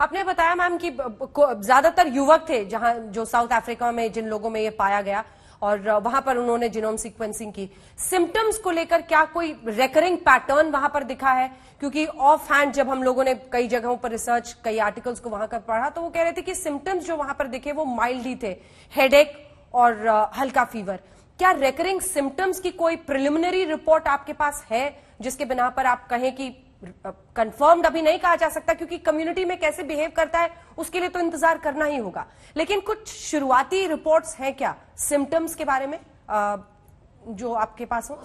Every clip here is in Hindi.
आपने बताया मैम कि ज्यादातर युवक थे, जहां जो साउथ अफ्रीका में जिन लोगों में ये पाया गया और वहां पर उन्होंने जीनोम सीक्वेंसिंग की। सिम्टम्स को लेकर क्या कोई रेकरिंग पैटर्न वहां पर दिखा है? क्योंकि ऑफ हैंड जब हम लोगों ने कई जगहों पर रिसर्च, कई आर्टिकल्स को वहां पर पढ़ा, तो वो कह रहे थे कि सिम्टम्स जो वहां पर दिखे वो माइल्ड ही थे, हेडेक और हल्का फीवर। क्या रेकरिंग सिम्टम्स की कोई प्रिलिमिनरी रिपोर्ट आपके पास है जिसके बिना पर आप कहें कि कंफर्म्ड अभी नहीं कहा जा सकता, क्योंकि कम्युनिटी में कैसे बिहेव करता है उसके लिए तो इंतजार करना ही होगा, लेकिन कुछ शुरुआती रिपोर्ट्स हैं क्या सिम्टम्स के बारे में जो आपके पास हो?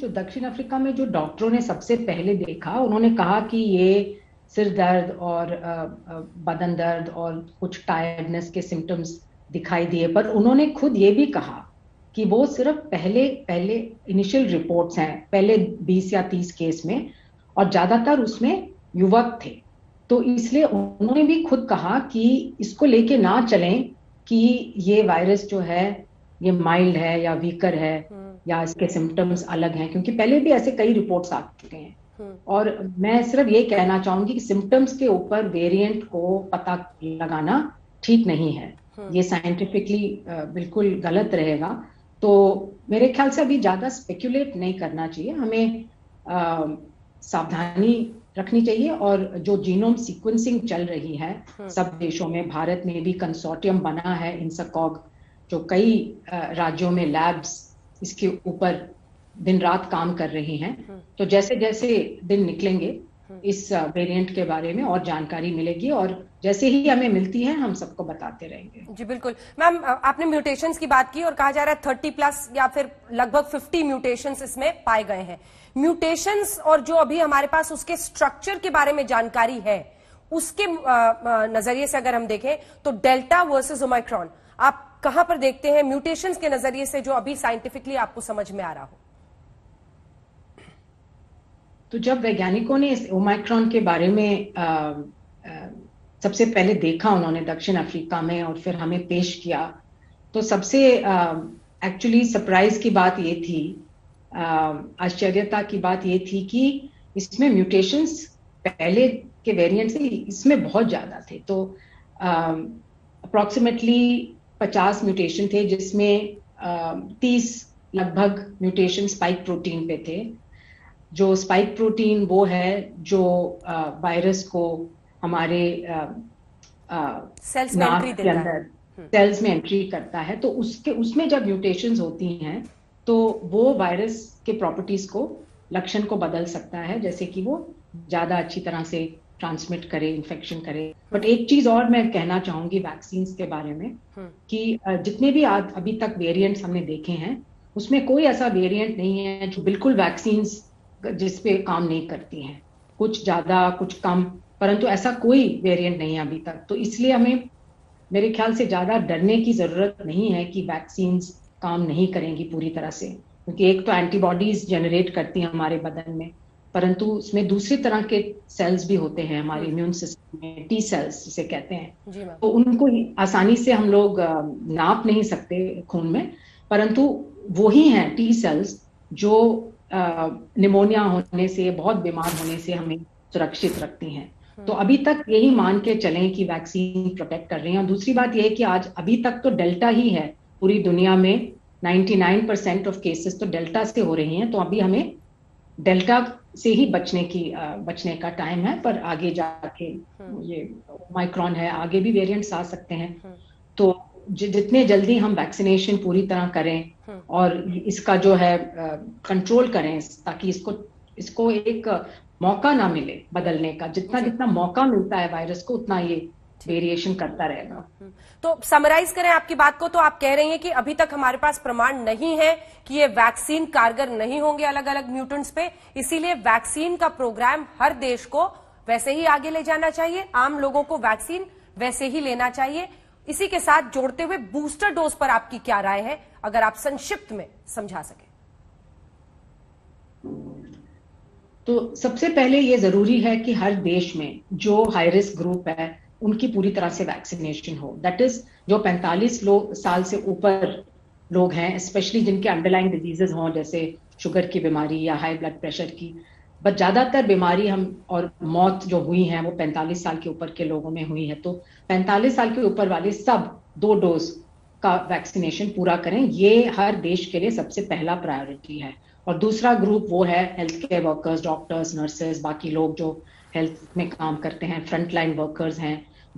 जो दक्षिण अफ्रीका में जो डॉक्टरों ने सबसे पहले देखा, उन्होंने कहा कि ये सिर दर्द और बदन दर्द और कुछ टायर्डनेस के सिम्टम्स दिखाई दिए, पर उन्होंने खुद ये भी कहा कि वो सिर्फ पहले इनिशियल रिपोर्ट्स हैं, पहले 20 या 30 केस में, और ज्यादातर उसमें युवक थे। तो इसलिए उन्होंने भी खुद कहा कि इसको लेके ना चलें कि ये वायरस जो है ये माइल्ड है या वीकर है या इसके सिम्टम्स अलग हैं, क्योंकि पहले भी ऐसे कई रिपोर्ट्स आ चुके हैं। और मैं सिर्फ ये कहना चाहूंगी कि सिम्टम्स के ऊपर वेरिएंट को पता लगाना ठीक नहीं है, ये साइंटिफिकली बिल्कुल गलत रहेगा। तो मेरे ख्याल से अभी ज्यादा स्पेक्यूलेट नहीं करना चाहिए, हमें सावधानी रखनी चाहिए। और जो जीनोम सीक्वेंसिंग चल रही है सब देशों में, भारत में भी कंसोर्टियम बना है INSACOG, जो कई राज्यों में लैब्स इसके ऊपर दिन रात काम कर रही हैं। तो जैसे जैसे दिन निकलेंगे इस वेरिएंट के बारे में और जानकारी मिलेगी, और जैसे ही हमें मिलती है हम सबको बताते रहेंगे। जी बिल्कुल मैम, आपने म्यूटेशंस की बात की और कहा जा रहा है 30+ या फिर लगभग 50 म्यूटेशंस इसमें पाए गए हैं। म्यूटेशंस और जो अभी हमारे पास उसके स्ट्रक्चर के बारे में जानकारी है, उसके नजरिए से अगर हम देखें तो डेल्टा वर्सेस ओमिक्रॉन आप कहां पर देखते हैं म्यूटेशंस के नजरिए से, जो अभी साइंटिफिकली आपको समझ में आ रहा हो? तो जब वैज्ञानिकों ने इस ओमिक्रॉन के बारे में सबसे पहले देखा, उन्होंने दक्षिण अफ्रीका में, और फिर हमें पेश किया, तो सबसे एक्चुअली सरप्राइज की बात ये थी, आश्चर्यता की बात ये थी कि इसमें म्यूटेशंस पहले के वेरिएंट से इसमें बहुत ज़्यादा थे। तो अप्रॉक्सीमेटली 50 म्यूटेशन थे, जिसमें 30 लगभग म्यूटेशन स्पाइक प्रोटीन पे थे। जो स्पाइक प्रोटीन वो है जो वायरस को हमारे सेल्स में एंट्री देता है, सेल्स में एंट्री करता है। तो उसमें जब म्यूटेशंस होती हैं तो वो वायरस के प्रॉपर्टीज को, लक्षण को बदल सकता है, जैसे कि वो ज्यादा अच्छी तरह से ट्रांसमिट करे, इन्फेक्शन करे। बट एक चीज और मैं कहना चाहूंगी वैक्सीन के बारे में कि जितने भी अभी तक वेरिएंट्स हमने देखे हैं उसमें कोई ऐसा वेरिएंट नहीं है जो बिल्कुल वैक्सीन जिसपे काम नहीं करती हैं, कुछ ज्यादा कुछ कम, परंतु ऐसा कोई वेरिएंट नहीं है अभी तक। तो इसलिए हमें मेरे ख्याल से ज्यादा डरने की जरूरत नहीं है कि वैक्सीन्स काम नहीं करेंगी पूरी तरह से, क्योंकि एक तो एंटीबॉडीज जनरेट करती हैं हमारे बदन में, परंतु उसमें दूसरी तरह के सेल्स भी होते हैं हमारे इम्यून सिस्टम में, टी सेल्स जिसे कहते हैं। तो उनको आसानी से हम लोग नाप नहीं सकते खून में, परंतु वो ही हैं टी सेल्स जो निमोनिया होने से, बहुत बीमार होने से हमें सुरक्षित रखती हैं। तो अभी तक यही मान के चलें कि वैक्सीन प्रोटेक्ट कर रही है। और दूसरी बात यह है कि आज अभी तक तो डेल्टा ही है पूरी दुनिया में, 99% ऑफ केसेस तो डेल्टा से हो रही हैं। तो अभी हमें डेल्टा से ही बचने का टाइम है, पर आगे जाके ये ओमिक्रॉन है, आगे भी वेरिएंट्स आ सकते हैं। तो जितने जल्दी हम वैक्सीनेशन पूरी तरह करें और इसका जो है कंट्रोल करें, ताकि इसको एक मौका ना मिले बदलने का। जितना मौका मिलता है वायरस को, उतना ये वेरिएशन करता रहेगा। तो समराइज करें आपकी बात को, तो आप कह रही हैं कि अभी तक हमारे पास प्रमाण नहीं है कि ये वैक्सीन कारगर नहीं होंगे अलग अलग म्यूटेंट्स पे, इसीलिए वैक्सीन का प्रोग्राम हर देश को वैसे ही आगे ले जाना चाहिए, आम लोगों को वैक्सीन वैसे ही लेना चाहिए। इसी के साथ जोड़ते हुए बूस्टर डोज पर आपकी क्या राय है, अगर आप संक्षिप्त में समझा सके? तो सबसे पहले ये जरूरी है कि हर देश में जो हाई रिस्क ग्रुप है उनकी पूरी तरह से वैक्सीनेशन हो। दैट इज जो 45 साल से ऊपर लोग हैं, स्पेशली जिनके अंडरलाइन डिजीजेज हों, जैसे शुगर की बीमारी या हाई ब्लड प्रेशर की, बट ज्यादातर बीमारी हम और मौत जो हुई है वो 45 साल के ऊपर के लोगों में हुई है। तो 45 साल के ऊपर वाले सब 2 डोज का वैक्सीनेशन पूरा करें, ये हर देश के लिए सबसे पहला प्रायोरिटी है। और दूसरा ग्रुप वो है health care workers, doctors, nurses, बाकी लोग जो हेल्थ में काम करते हैं, फ्रंटलाइन वर्कर्स हैं,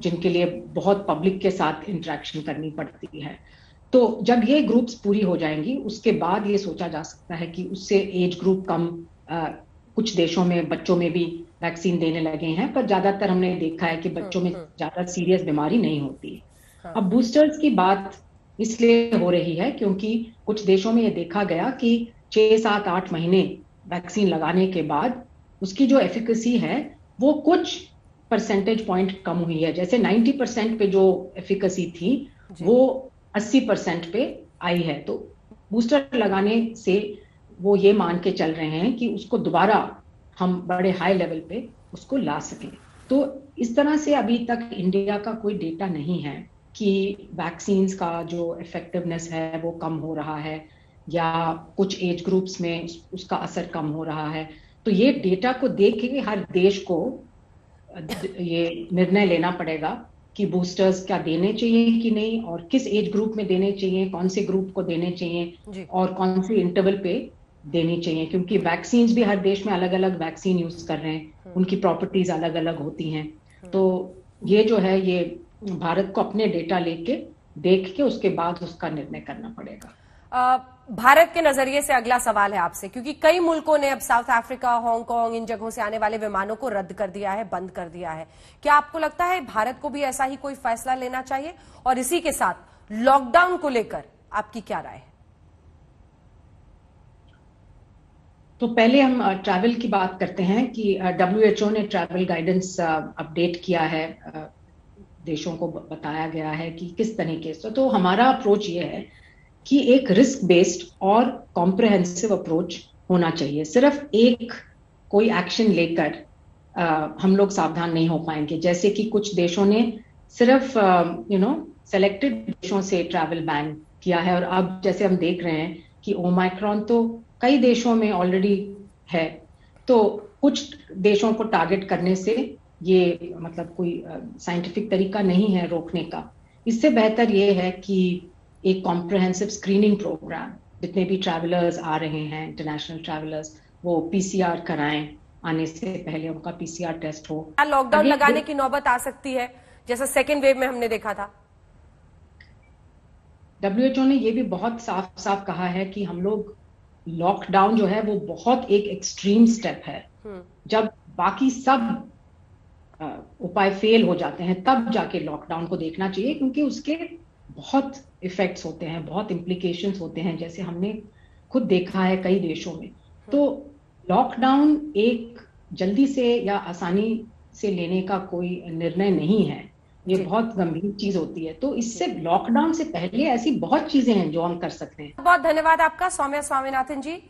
जिनके लिए बहुत पब्लिक के साथ इंटरेक्शन करनी पड़ती है। तो जब ये ग्रुप्स पूरी हो जाएंगी उसके बाद ये सोचा जा सकता है कि उससे एज ग्रुप कम कुछ देशों में बच्चों में भी वैक्सीन देने लगे हैं, पर ज्यादातर हमने देखा है कि बच्चों में ज्यादा सीरियस बीमारी नहीं होती। अब बूस्टर्स की बात इसलिए हो रही है क्योंकि कुछ देशों में ये देखा गया कि 6-8 महीने वैक्सीन लगाने के बाद उसकी जो एफिकेसी है वो कुछ परसेंटेज पॉइंट कम हुई है। जैसे 90% पे जो एफिकेसी थी वो 80% पे आई है। तो बूस्टर लगाने से वो ये मान के चल रहे हैं कि उसको दोबारा हम बड़े हाई लेवल पे उसको ला सकें। तो इस तरह से अभी तक इंडिया का कोई डेटा नहीं है कि वैक्सीन्स का जो इफेक्टिवनेस है वो कम हो रहा है या कुछ एज ग्रुप्स में उसका असर कम हो रहा है। तो ये डेटा को देख के हर देश को ये निर्णय लेना पड़ेगा कि बूस्टर्स क्या देने चाहिए कि नहीं, और किस एज ग्रुप में देने चाहिए, कौन से ग्रुप को देने चाहिए और कौन से इंटरवल पे देनी चाहिए, क्योंकि वैक्सीन्स भी हर देश में अलग अलग वैक्सीन यूज कर रहे हैं, उनकी प्रॉपर्टीज अलग अलग होती हैं। तो ये जो है ये भारत को अपने डेटा लेके देख के उसके बाद उसका निर्णय करना पड़ेगा। भारत के नजरिए से अगला सवाल है आपसे, क्योंकि कई मुल्कों ने अब साउथ अफ्रीका, हांगकांग, इन जगहों से आने वाले विमानों को रद्द कर दिया है, बंद कर दिया है। क्या आपको लगता है भारत को भी ऐसा ही कोई फैसला लेना चाहिए, और इसी के साथ लॉकडाउन को लेकर आपकी क्या राय है? तो पहले हम ट्रैवल की बात करते हैं कि WHO ने ट्रैवल गाइडेंस अपडेट किया है, देशों को बताया गया है कि किस तरीके से। तो हमारा अप्रोच ये है कि एक रिस्क बेस्ड और कॉम्प्रिहेंसिव अप्रोच होना चाहिए। सिर्फ एक कोई एक्शन लेकर हम लोग सावधान नहीं हो पाएंगे, जैसे कि कुछ देशों ने सिर्फ सेलेक्टेड देशों से ट्रैवल बैन किया है। और अब जैसे हम देख रहे हैं कि ओमाइक्रॉन तो कई देशों में ऑलरेडी है, तो कुछ देशों को टारगेट करने से ये मतलब कोई साइंटिफिक तरीका नहीं है रोकने का। इससे बेहतर ये है कि एक कॉम्प्रिहेंसिव स्क्रीनिंग प्रोग्राम, जितने भी ट्रैवलर्स आ रहे हैं इंटरनेशनल ट्रैवलर्स, वो PCR कराएं, आने से पहले उनका PCR टेस्ट हो। लॉकडाउन लगाने की नौबत आ सकती है जैसा सेकेंड वेव में हमने देखा था। WHO ने ये भी बहुत साफ साफ कहा है कि हम लोग लॉकडाउन जो है वो बहुत एक एक्सट्रीम स्टेप है। जब बाकी सब उपाय फेल हो जाते हैं तब जाके लॉकडाउन को देखना चाहिए, क्योंकि उसके बहुत इफेक्ट्स होते हैं, बहुत इम्प्लीकेशंस होते हैं, जैसे हमने खुद देखा है कई देशों में। तो लॉकडाउन एक जल्दी से या आसानी से लेने का कोई निर्णय नहीं है, ये बहुत गंभीर चीज होती है। तो इससे लॉकडाउन से पहले ऐसी बहुत चीजें हैं जो हम कर सकते हैं। बहुत धन्यवाद आपका सौम्या स्वामीनाथन जी,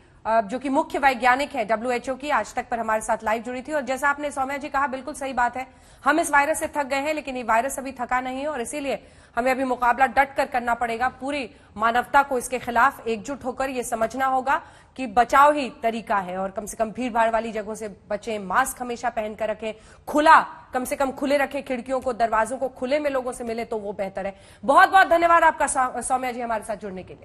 जो कि मुख्य वैज्ञानिक है WHO की, आज तक पर हमारे साथ लाइव जुड़ी थी। और जैसा आपने सौम्या जी कहा, बिल्कुल सही बात है, हम इस वायरस से थक गए हैं लेकिन ये वायरस अभी थका नहीं है, और इसीलिए हमें अभी मुकाबला डट कर करना पड़ेगा। पूरी मानवता को इसके खिलाफ एकजुट होकर ये समझना होगा कि बचाव ही तरीका है, और कम से कम भीड़ भाड़ वाली जगहों से बचें, मास्क हमेशा पहन कर रखें, खुला कम से कम खुले रखें, खिड़कियों को, दरवाजों को, खुले में लोगों से मिले तो वो बेहतर है। बहुत बहुत धन्यवाद आपका सौम्या जी हमारे साथ जुड़ने के लिए।